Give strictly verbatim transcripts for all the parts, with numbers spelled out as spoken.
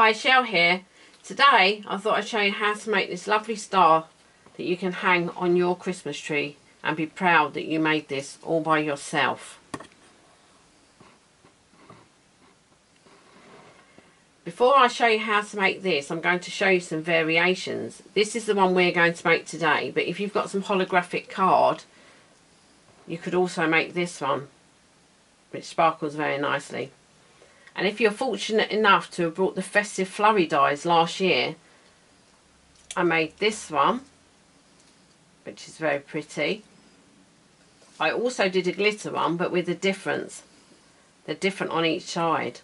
Hi, Shell here. Today I thought I'd show you how to make this lovely star that you can hang on your Christmas tree and be proud that you made this all by yourself. Before I show you how to make this, I'm going to show you some variations. This is the one we're going to make today, but if you've got some holographic card, you could also make this one, which sparkles very nicely. And if you're fortunate enough to have brought the festive flurry dies last year, I made this one, which is very pretty. I also did a glitter one, but with a difference. They're different on each side.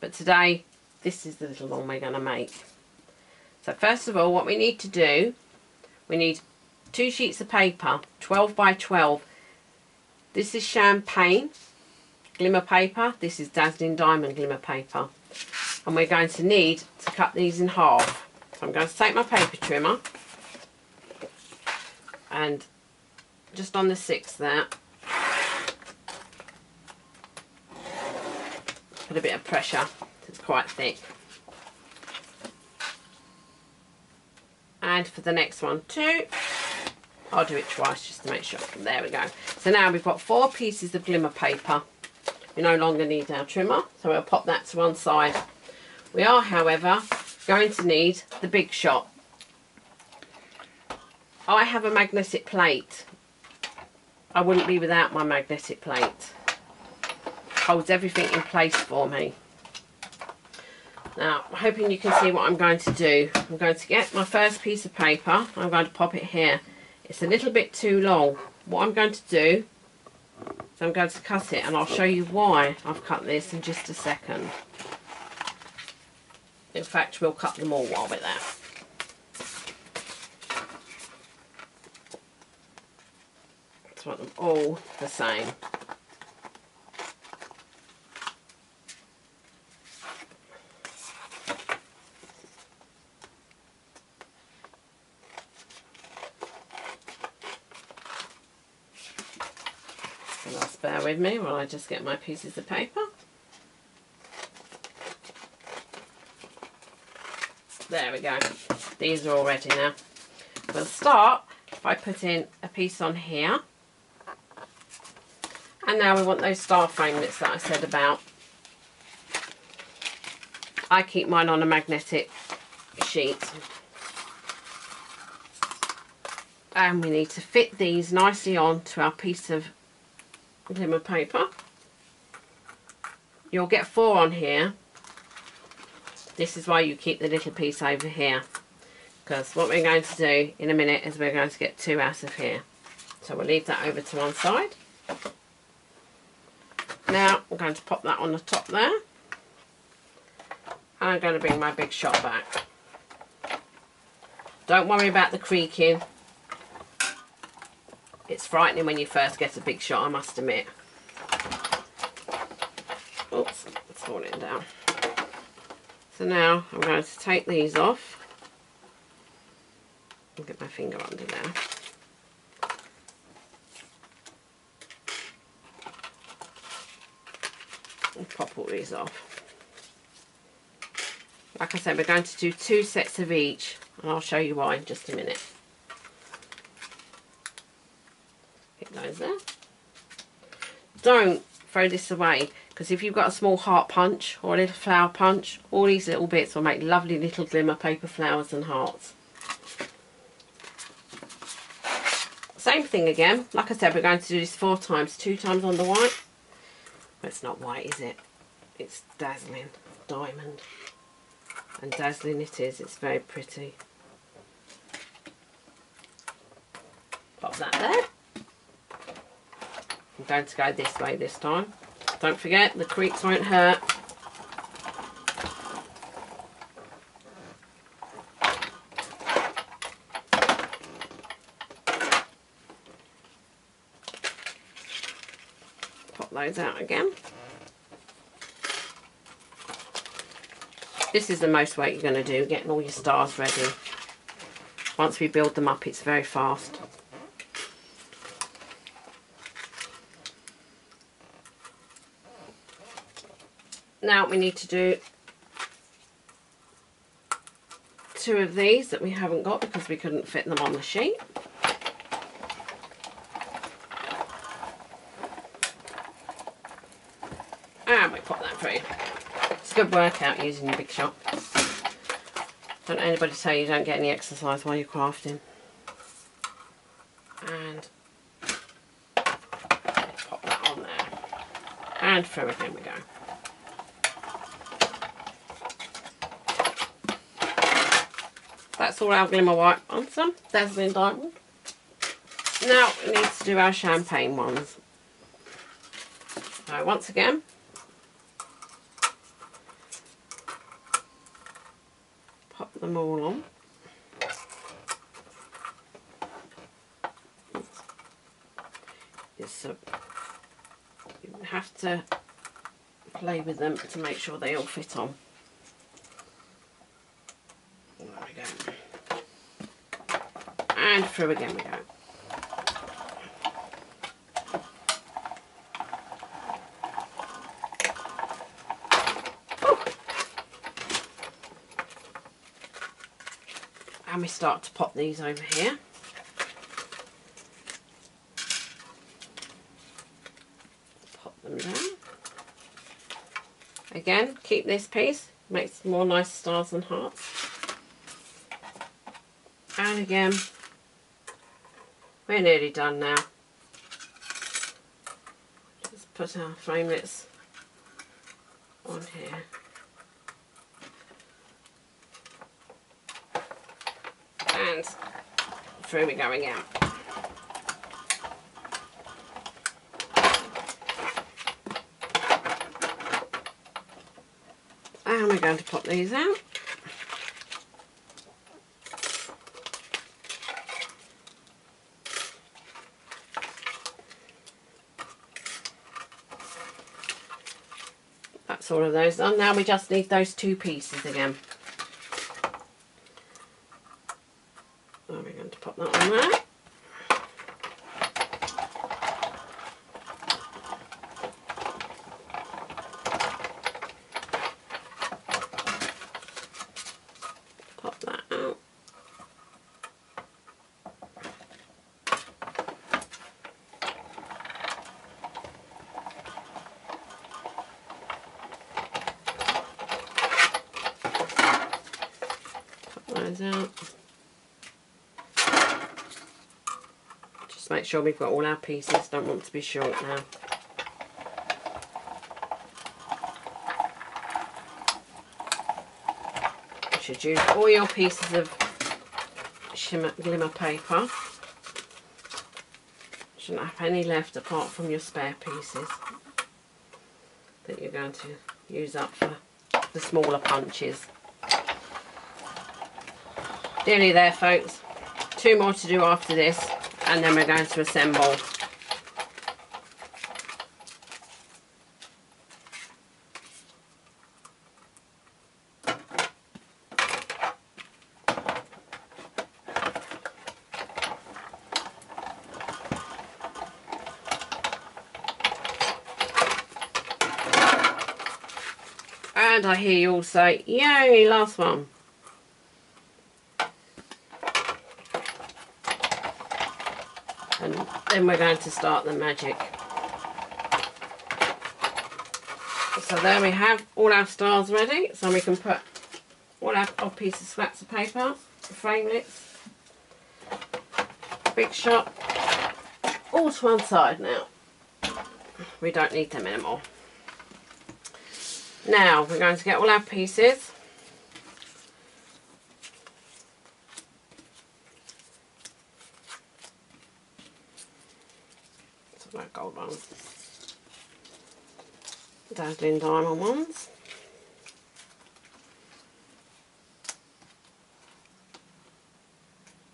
But today, this is the little one we're going to make. So first of all, what we need to do, we need two sheets of paper, twelve by twelve. This is champagne glimmer paper. This is dazzling diamond glimmer paper. And we're going to need to cut these in half. So I'm going to take my paper trimmer and just on the sixth there, put a bit of pressure, it's quite thick. And for the next one too, I'll do it twice just to make sure. There we go. So now we've got four pieces of glimmer paper. We no longer need our trimmer, so we'll pop that to one side. We are, however, going to need the Big Shot. I have a magnetic plate. I wouldn't be without my magnetic plate. Holds everything in place for me. Now, I'm hoping you can see what I'm going to do. I'm going to get my first piece of paper. I'm going to pop it here. It's a little bit too long. What I'm going to do is I'm going to cut it, and I'll show you why I've cut this in just a second. In fact, we'll cut them all while we're there. Just want them all the same. Bear with me while I just get my pieces of paper. There we go. These are all ready now. We'll start by putting a piece on here. And now we want those star framelits that I said about. I keep mine on a magnetic sheet. And we need to fit these nicely onto our piece of glimmer paper. You'll get four on here. This is why you keep the little piece over here, because what we're going to do in a minute is we're going to get two out of here. So we'll leave that over to one side. Now I'm going to pop that on the top there, and I'm going to bring my Big Shot back. Don't worry about the creaking. It's frightening when you first get a Big Shot, I must admit. Oops, it's falling down. So now I'm going to take these off. I'll get my finger under there. And pop all these off. Like I said, we're going to do two sets of each, and I'll show you why in just a minute. There. Don't throw this away, because if you've got a small heart punch or a little flower punch, all these little bits will make lovely little glimmer paper flowers and hearts. Same thing again. Like I said, we're going to do this four times, two times on the white. But it's not white, is it? It's dazzling diamond. And dazzling it is. It's very pretty. Pop that there. I'm going to go this way this time. Don't forget, the creaks won't hurt. Pop those out again. This is the most work you're going to do, getting all your stars ready. Once we build them up, it's very fast. Now we need to do two of these that we haven't got because we couldn't fit them on the sheet. And we put that through. It's a good workout using your big shop. Don't anybody tell you you don't get any exercise while you're crafting. And pop that on there. And through again we go. That's all our glimmer white on some dazzling diamond. Now we need to do our champagne ones. So once again, pop them all on. Yes, so you have to play with them to make sure they all fit on. And through again we go. Ooh. And we start to pop these over here. Pop them down. Again, keep this piece, makes more nice stars and hearts. And again. We're nearly done now. Let's put our framelits on here. And through we're going out. And we're going to pop these out. All of those, and now we just need those two pieces again. And we're going to pop that on there. Pop that out. Out. Just make sure we've got all our pieces, don't want to be short now. You should use all your pieces of shimmer glimmer paper. You shouldn't have any left apart from your spare pieces that you're going to use up for the smaller punches. Nearly there, folks. Two more to do after this, and then we're going to assemble. And I hear you all say, yay, last one. Then we're going to start the magic. So there we have all our stars ready, so we can put all our odd pieces of scraps of paper, the framelits, big shot, all to one side now. We don't need them anymore. Now we're going to get all our pieces. Gold ones, dazzling diamond ones,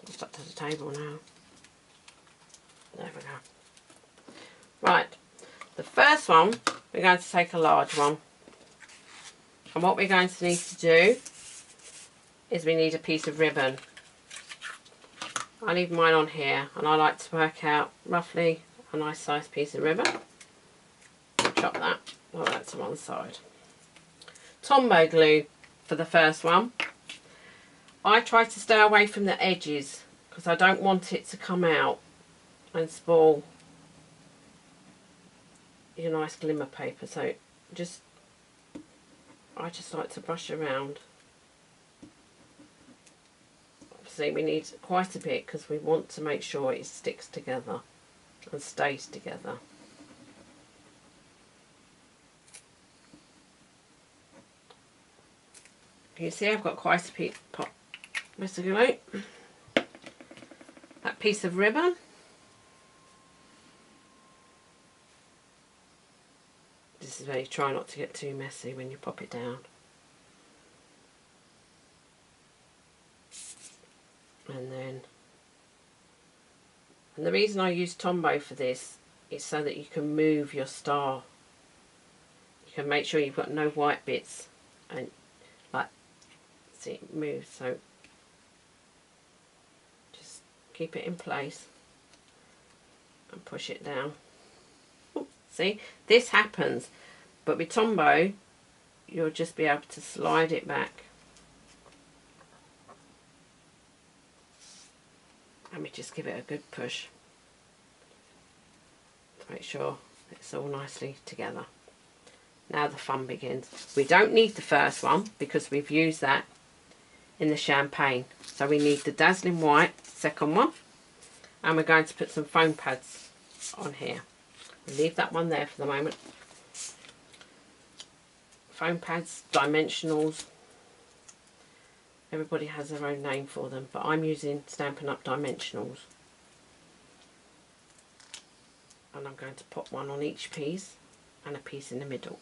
just up to the table now. There we go. Right, the first one we're going to take a large one, and what we're going to need to do is we need a piece of ribbon. I leave mine on here, and I like to work out roughly a nice sized piece of ribbon. Chop that, put that to one side. Tombow glue for the first one, I try to stay away from the edges because I don't want it to come out and spoil your nice glimmer paper. So just I just like to brush around. Obviously we need quite a bit because we want to make sure it sticks together and stays together. You see I've got quite a bit pop. Where's the glue? That piece of ribbon. This is where you try not to get too messy when you pop it down. And then, and the reason I use Tombow for this is so that you can move your star. You can make sure you've got no white bits, and like, see it moves. So just keep it in place and push it down. See, this happens, but with Tombow you'll just be able to slide it back, and we just give it a good push to make sure it's all nicely together. Now the fun begins. We don't need the first one because we've used that in the champagne, so we need the dazzling white second one, and we're going to put some foam pads on here. Leave that one there for the moment. Foam pads, dimensionals, everybody has their own name for them, but I'm using Stampin' Up! Dimensionals, and I'm going to pop one on each piece and a piece in the middle.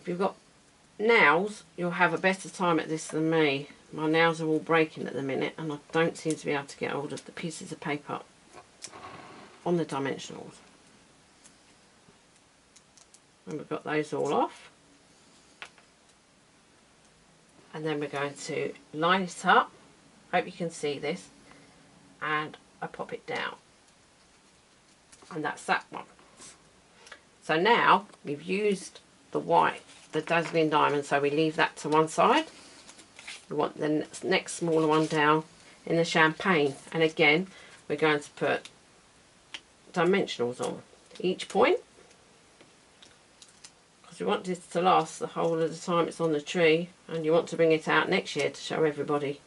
If you've got nails, you'll have a better time at this than me. My nails are all breaking at the minute and I don't seem to be able to get hold of the pieces of paper on the dimensionals. And we've got those all off, and then we're going to line it up. Hope you can see this, and I pop it down, and that's that one. So now we've used the white, the dazzling diamond, so we leave that to one side. We want the next smaller one down in the champagne, and again we're going to put dimensionals on each point because we want this to last the whole of the time it's on the tree, and you want to bring it out next year to show everybody.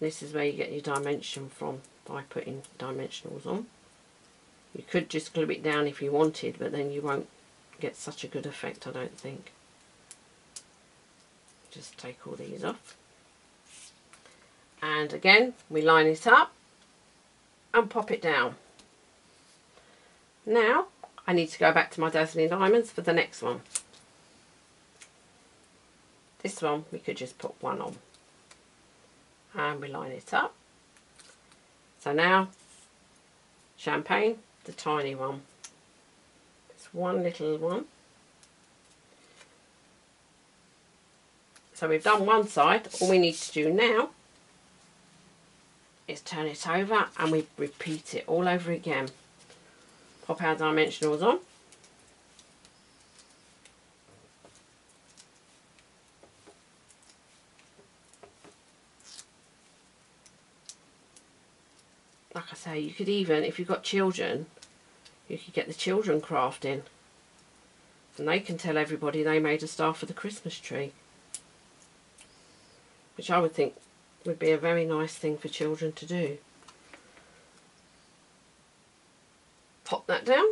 This is where you get your dimension from, by putting dimensionals on. You could just glue it down if you wanted, but then you won't get such a good effect, I don't think. Just take all these off. And again we line it up and pop it down. Now I need to go back to my dazzling diamonds for the next one. This one we could just put one on, and we line it up. So now champagne, the tiny one, it's one little one. So we've done one side. All we need to do now is turn it over, and we repeat it all over again. Pop our dimensionals on, like I say. You could even, if you've got children, you could get the children crafting, and they can tell everybody they made a star for the Christmas tree, which I would think would be a very nice thing for children to do. Pop that down,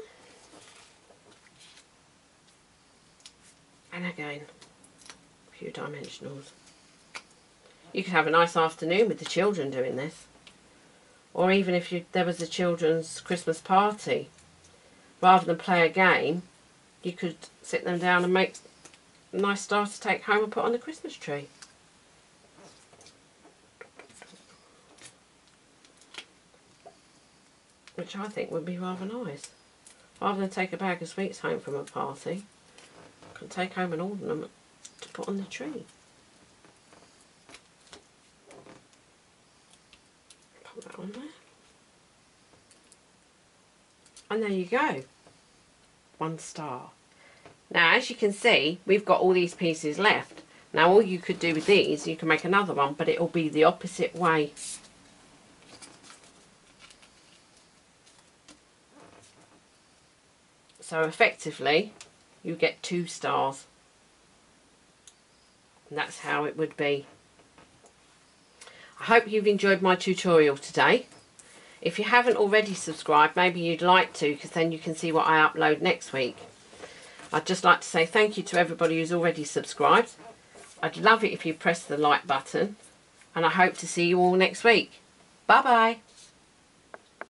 and again a few dimensionals. You could have a nice afternoon with the children doing this, or even if you, there was a children's Christmas party, rather than play a game, you could sit them down and make a nice star to take home and put on the Christmas tree. Which I think would be rather nice. Rather than take a bag of sweets home from a party, I can take home an ornament to put on the tree. Pop that on there. And there you go. One star. Now as you can see, we've got all these pieces left. Now all you could do with these, you can make another one, but it'll be the opposite way. So effectively you get two stars, and that's how it would be. I hope you've enjoyed my tutorial today. If you haven't already subscribed, maybe you'd like to, because then you can see what I upload next week. I'd just like to say thank you to everybody who's already subscribed. I'd love it if you press the like button, and I hope to see you all next week. Bye bye.